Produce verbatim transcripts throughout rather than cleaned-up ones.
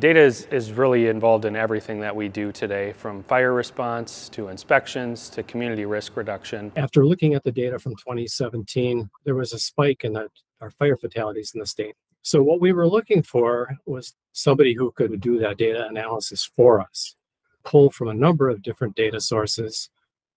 Data is, is really involved in everything that we do today, from fire response to inspections to community risk reduction. After looking at the data from twenty seventeen, there was a spike in the, our fire fatalities in the state. So what we were looking for was somebody who could do that data analysis for us, pull from a number of different data sources,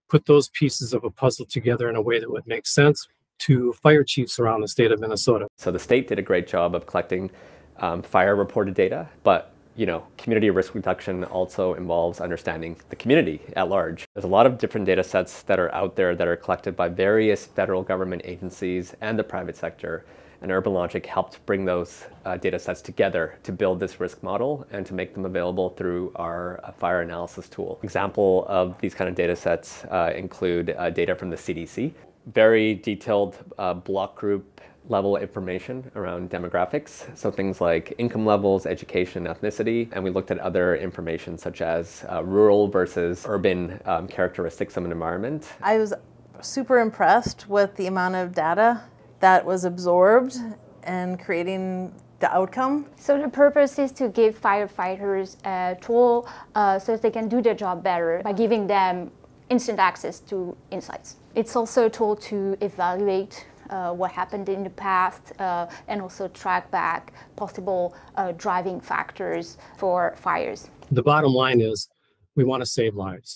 put those pieces of a puzzle together in a way that would make sense to fire chiefs around the state of Minnesota. So the state did a great job of collecting Um, fire reported data, but you know, community risk reduction also involves understanding the community at large. There's a lot of different data sets that are out there that are collected by various federal government agencies and the private sector, and UrbanLogiq helped bring those uh, data sets together to build this risk model and to make them available through our uh, fire analysis tool. Example of these kind of data sets uh, include uh, data from the C D C, very detailed uh, block group level information around demographics, so things like income levels, education, ethnicity, and we looked at other information such as uh, rural versus urban um, characteristics of an environment. I was super impressed with the amount of data that was absorbed and creating the outcome. So the purpose is to give firefighters a tool uh, so they can do their job better by giving them instant access to insights. It's also a tool to evaluate Uh, what happened in the past uh, and also track back possible uh, driving factors for fires. The bottom line is we want to save lives,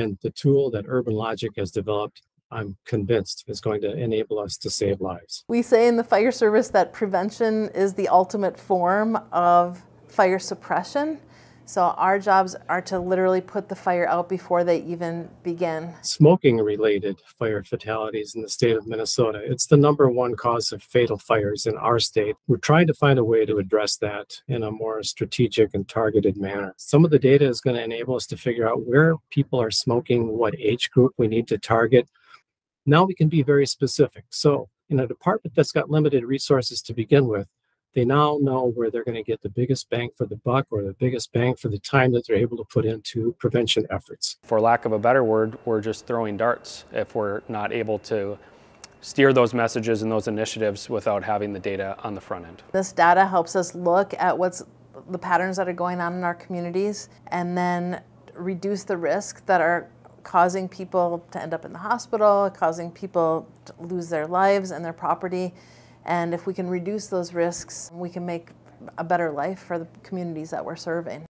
and the tool that UrbanLogiq has developed, I'm convinced, is going to enable us to save lives. We say in the fire service that prevention is the ultimate form of fire suppression. So our jobs are to literally put the fire out before they even begin. Smoking-related fire fatalities in the state of Minnesota, it's the number one cause of fatal fires in our state. We're trying to find a way to address that in a more strategic and targeted manner. Some of the data is going to enable us to figure out where people are smoking, what age group we need to target. Now we can be very specific. So in a department that's got limited resources to begin with, they now know where they're going to get the biggest bang for the buck, or the biggest bang for the time that they're able to put into prevention efforts. For lack of a better word, we're just throwing darts if we're not able to steer those messages and those initiatives without having the data on the front end. This data helps us look at what's the patterns that are going on in our communities and then reduce the risk that are causing people to end up in the hospital, causing people to lose their lives and their property. And if we can reduce those risks, we can make a better life for the communities that we're serving.